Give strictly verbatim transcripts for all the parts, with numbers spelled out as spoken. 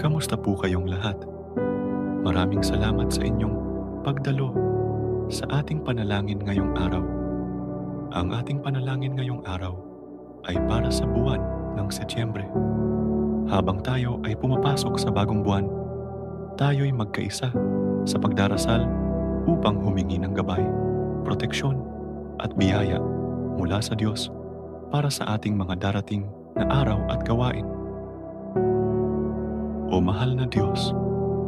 Kamusta po kayong lahat? Maraming salamat sa inyong pagdalo sa ating panalangin ngayong araw. Ang ating panalangin ngayong araw ay para sa buwan ng Setyembre. Habang tayo ay pumapasok sa bagong buwan, tayo'y magkaisa sa pagdarasal upang humingi ng gabay, proteksyon at biyaya mula sa Diyos para sa ating mga darating na araw at gawain. O mahal na Diyos,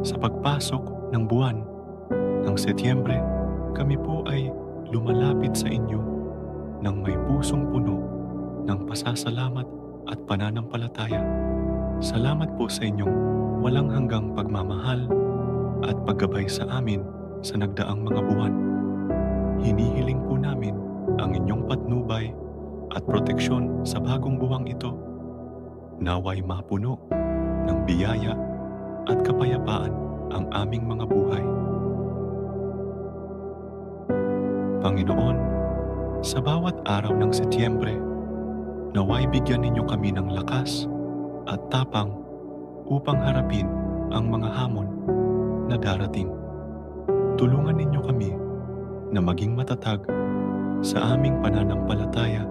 sa pagpasok ng buwan ng Setyembre, kami po ay lumalapit sa inyo ng may pusong puno ng pasasalamat at pananampalataya. Salamat po sa inyong walang hanggang pagmamahal at paggabay sa amin sa nagdaang mga buwan. Hinihiling po namin ang inyong patnubay at proteksyon sa bagong buwang ito. Nawa'y mapuno ng biyaya at kapayapaan ang aming mga buhay. Panginoon, sa bawat araw ng Setyembre, nawa'y bigyan ninyo kami ng lakas at tapang upang harapin ang mga hamon na darating. Tulungan ninyo kami na maging matatag sa aming pananampalataya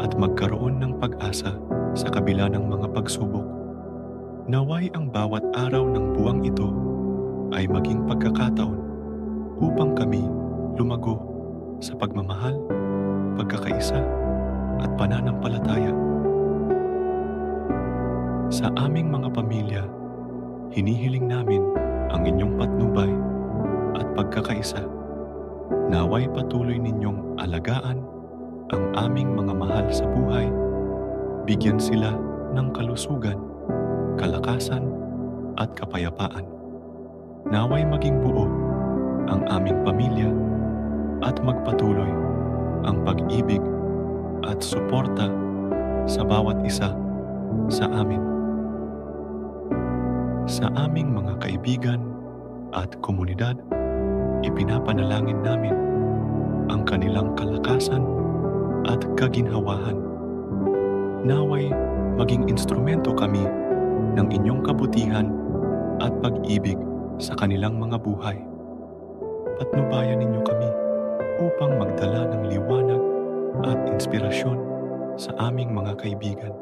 at magkaroon ng pag-asa sa kabila ng mga pagsubok. Naway ang bawat araw ng buwang ito ay maging pagkakataon upang kami lumago sa pagmamahal, pagkakaisa at pananampalataya. Sa aming mga pamilya, hinihiling namin ang inyong patnubay at pagkakaisa. Naway patuloy ninyong alagaan ang aming mga mahal sa buhay. Bigyan sila ng kalusugan, kalakasan at kapayapaan. Naway maging buo ang aming pamilya at magpatuloy ang pag-ibig at suporta sa bawat isa sa amin. Sa aming mga kaibigan at komunidad, ipinapanalangin namin ang kanilang kalakasan at kaginhawahan. Naway maging instrumento kami ng inyong kabutihan at pag-ibig sa kanilang mga buhay. Patnubayan ninyo kami upang magdala ng liwanag at inspirasyon sa aming mga kaibigan,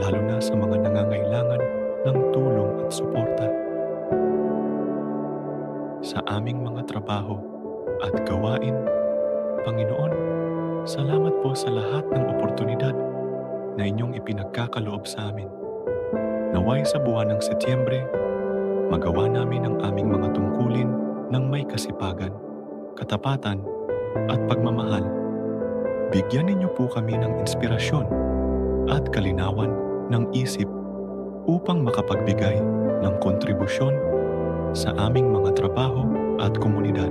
lalo na sa mga nangangailangan ng tulong at suporta. Sa aming mga trabaho at gawain, Panginoon, salamat po sa lahat ng oportunidad na inyong ipinagkakaloob sa amin. Naway sa buwan ng Setyembre, magawa namin ang aming mga tungkulin ng may kasipagan, katapatan at pagmamahal. Bigyan ninyo po kami ng inspirasyon at kalinawan ng isip upang makapagbigay ng kontribusyon sa aming mga trabaho at komunidad.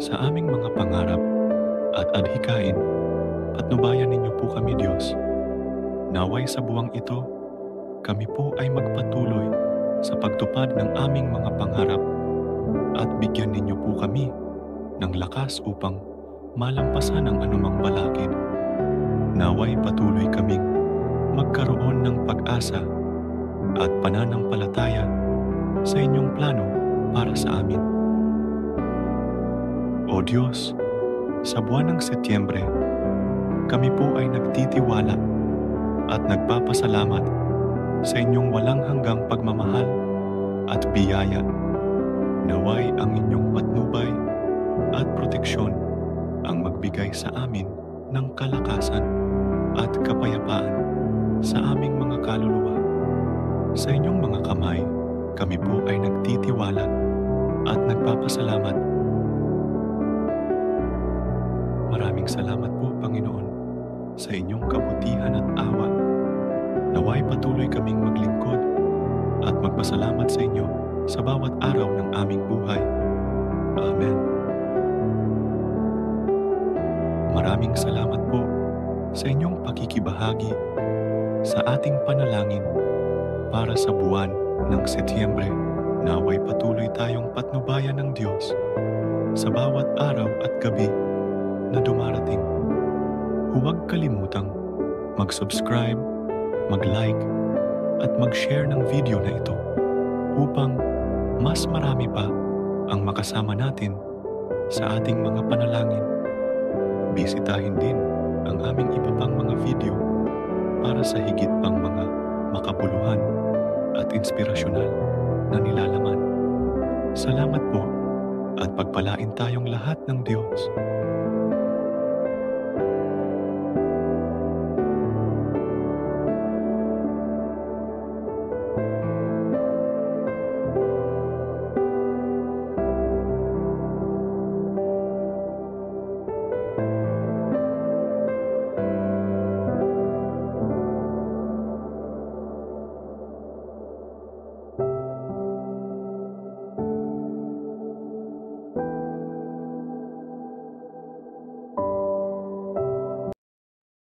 Sa aming mga pangarap at adhikain, patnubayan ninyo po kami, Diyos. Naway sa buwang ito, kami po ay magpatuloy sa pagtupad ng aming mga pangarap at bigyan ninyo po kami ng lakas upang malampasan ang anumang balakid. Naway patuloy kaming magkaroon ng pag-asa at pananampalataya sa inyong plano para sa amin. O Diyos, sa buwan ng Setyembre, kami po ay nagtitiwala at nagpapasalamat sa inyong walang hanggang pagmamahal at biyaya. Naway ang inyong patnubay at proteksyon ang magbigay sa amin ng kalakasan at kapayapaan sa aming mga kaluluwa. Sa inyong mga kamay, kami po ay nagtitiwala at nagpapasalamat. Maraming salamat po, Panginoon, sa inyong kabutihan at awa. Naway patuloy kaming maglingkod at magpasalamat sa inyo sa bawat araw ng aming buhay. Amen. Maraming salamat po sa inyong pakikibahagi sa ating panalangin para sa buwan ng Setyembre. Naway patuloy tayong patnubayan ng Diyos sa bawat araw at gabi na dumarating. Huwag kalimutang mag-subscribe, mag-like at mag-share ng video na ito upang mas marami pa ang makasama natin sa ating mga panalangin. Bisitahin din ang aming iba pang mga video para sa higit pang mga makabuluhan at inspirasyonal na nilalaman. Salamat po at pagpalain tayong lahat ng Diyos.